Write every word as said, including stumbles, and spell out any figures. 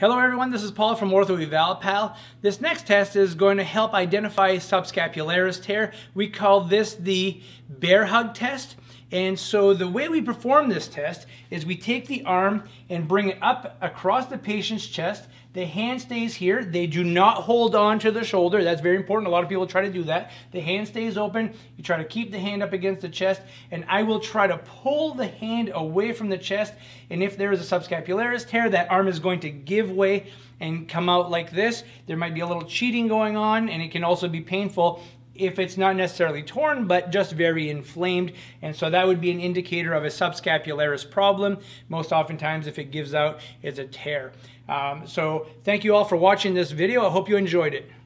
Hello everyone, this is Paul from Ortho Eval Pal. This next test is going to help identify subscapularis tear. We call this the Bear Hug Test. And so the way we perform this test is we take the arm and bring it up across the patient's chest. The hand stays here. They do not hold on to the shoulder. That's very important. A lot of people try to do that. The hand stays open. You try to keep the hand up against the chest, and I will try to pull the hand away from the chest. And if there is a subscapularis tear, that arm is going to give way and come out like this. There might be a little cheating going on, and it can also be painful if it's not necessarily torn but just very inflamed. And so that would be an indicator of a subscapularis problem. Most oftentimes if it gives out, it's a tear. Um, so thank you all for watching this video. I hope you enjoyed it.